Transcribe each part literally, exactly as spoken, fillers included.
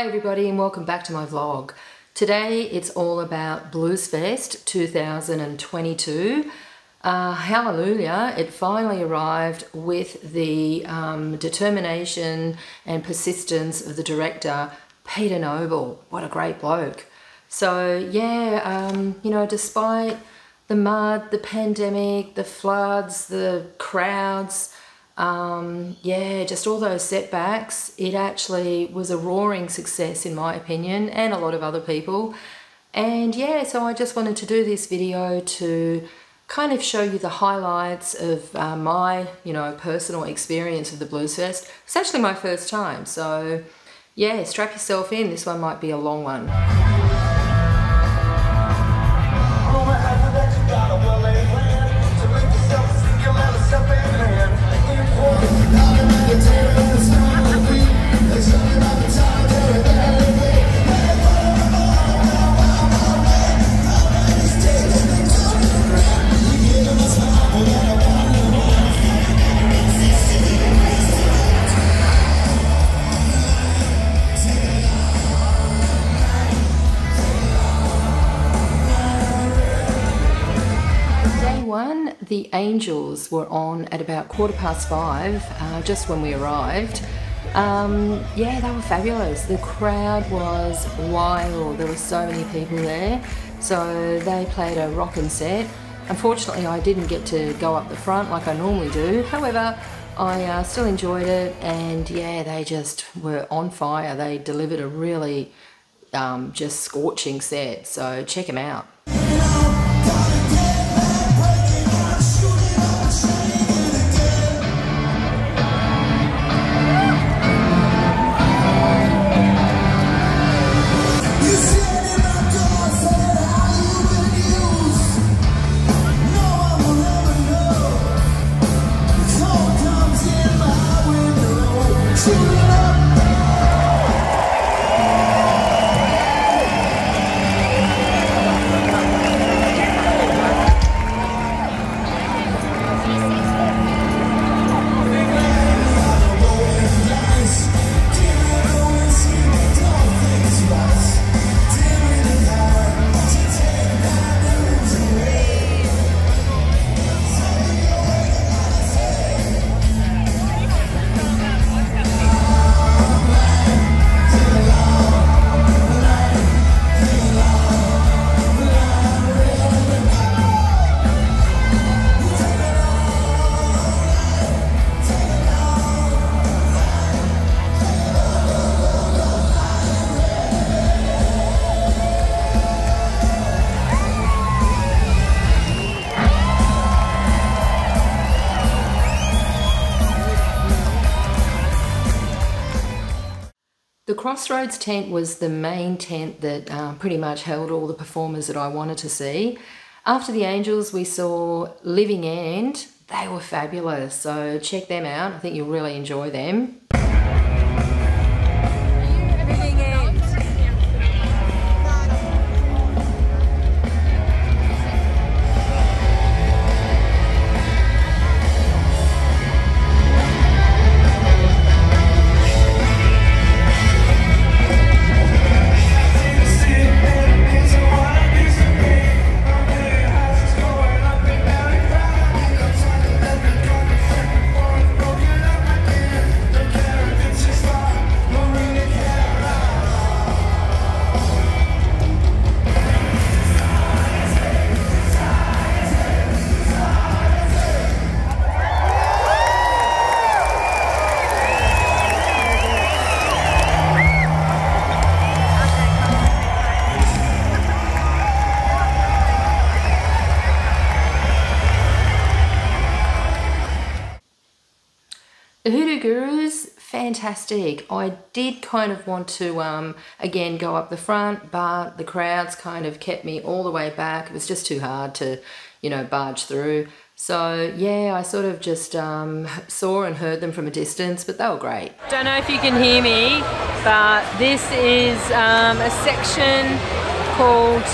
Hi everybody and welcome back to my vlog. Today it's all about Bluesfest two thousand twenty-two. Uh, hallelujah, it finally arrived with the um, determination and persistence of the director Peter Noble. What a great bloke. So yeah, um, you know, despite the mud, the pandemic, the floods, the crowds, Um, yeah, just all those setbacks, it actually was a roaring success in my opinion, and a lot of other people. And yeah, so I just wanted to do this video to kind of show you the highlights of uh, my, you know, personal experience of the Bluesfest. It's actually my first time, so yeah, strap yourself in, this one might be a long one. The Angels were on at about quarter past five, uh, just when we arrived. Um, yeah, they were fabulous. The crowd was wild. There were so many people there. So they played a rockin' set. Unfortunately, I didn't get to go up the front like I normally do. However, I uh, still enjoyed it, and yeah, they just were on fire. They delivered a really um, just scorching set. So check them out. The Crossroads tent was the main tent that uh, pretty much held all the performers that I wanted to see. After the Angels, we saw Living End. They were fabulous, so check them out. I think you'll really enjoy them. The Hoodoo Gurus, fantastic. I did kind of want to, um, again, go up the front, but the crowds kind of kept me all the way back. It was just too hard to, you know, barge through. So, yeah, I sort of just um, saw and heard them from a distance, but they were great. Don't know if you can hear me, but this is um, a section called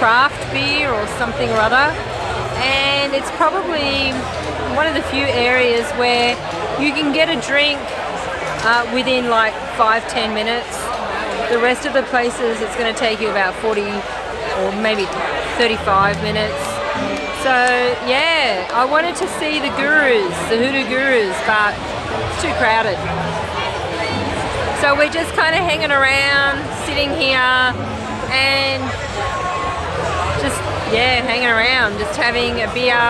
Craft Beer or something or other. And it's probably one of the few areas where you can get a drink uh, within like five, ten minutes. The rest of the places, it's going to take you about forty or maybe thirty-five minutes. So yeah, I wanted to see the Gurus, the Hoodoo Gurus, but it's too crowded. So we're just kind of hanging around, sitting here, and just, yeah, hanging around, just having a beer,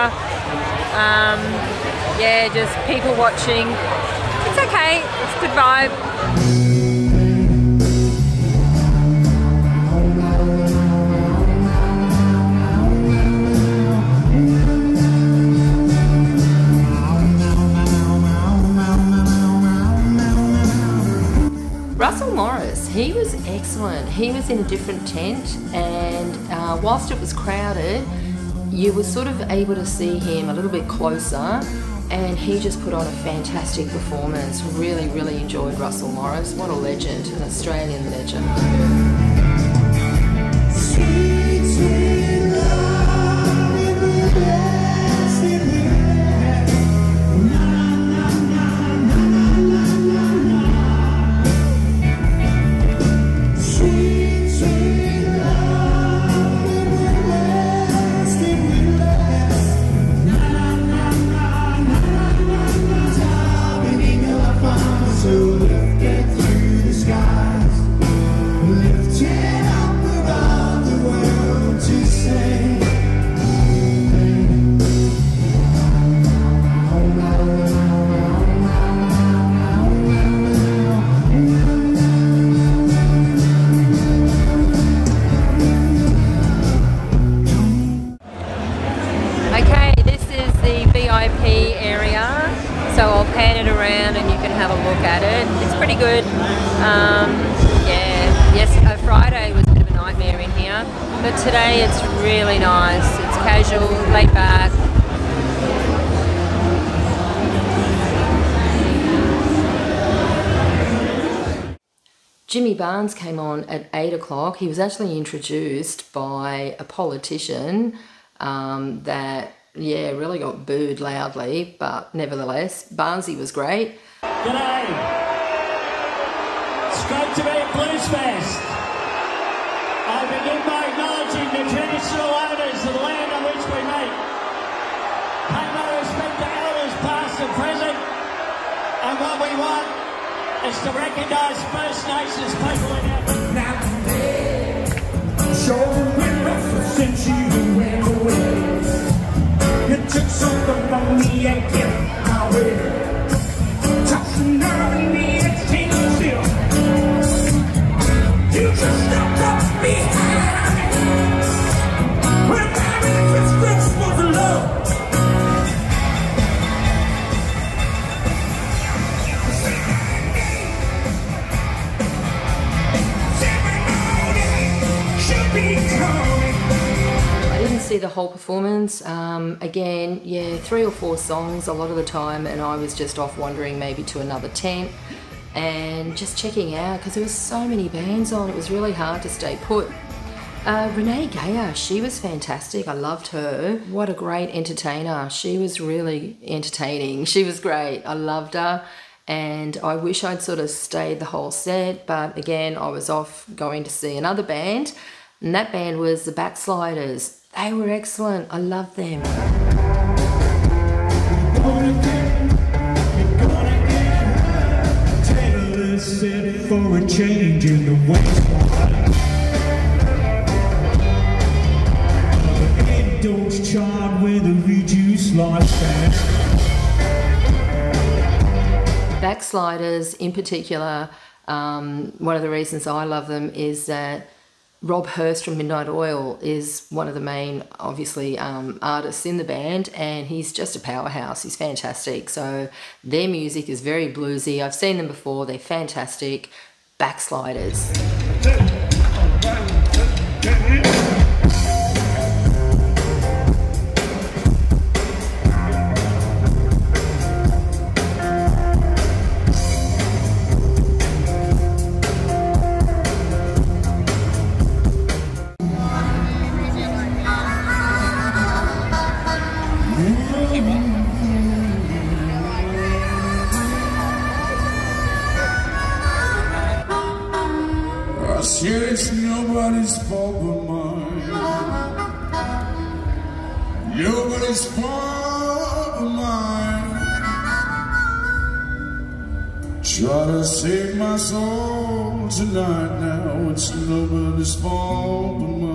um, yeah, just people watching. It's okay, it's a good vibe. Russell Morris, he was excellent. He was in a different tent, and uh, whilst it was crowded, you were sort of able to see him a little bit closer, and he just put on a fantastic performance. Really, really enjoyed Russell Morris. What a legend, an Australian legend. Jimmy Barnes came on at eight o'clock. He was actually introduced by a politician um, that, yeah, really got booed loudly, but nevertheless, Barnesy was great. G'day. It's great to be at Bluesfest. I begin by acknowledging the traditional owners of the land on which we meet. Pay my respect to elders past and present, and what we want is to recognise First Nations people in our nowadays. Sure, we're restless since you went away. It took something from me and get my way. Tough nerve in me and change the seal. You just stopped up behind. We're married with Christmas for the love. See the whole performance um, again, yeah, three or four songs a lot of the time, and I was just off wandering maybe to another tent and just checking out because there was so many bands on, it was really hard to stay put. uh, Renee Geyer, she was fantastic. I loved her. What a great entertainer. She was really entertaining. She was great. I loved her, and I wish I'd sort of stayed the whole set, but again, I was off going to see another band, and that band was the Backsliders. They were excellent. I love them. For a change in the way. Don't charge with a reduced lifespan. Backsliders, in particular, um, one of the reasons I love them is that Rob Hurst from Midnight Oil is one of the main, obviously, um, artists in the band, and he's just a powerhouse. He's fantastic. So their music is very bluesy. I've seen them before. They're fantastic. Backsliders. nobody's fault but mine. Nobody's fault but mine. Try to save my soul tonight now. It's nobody's fault but mine.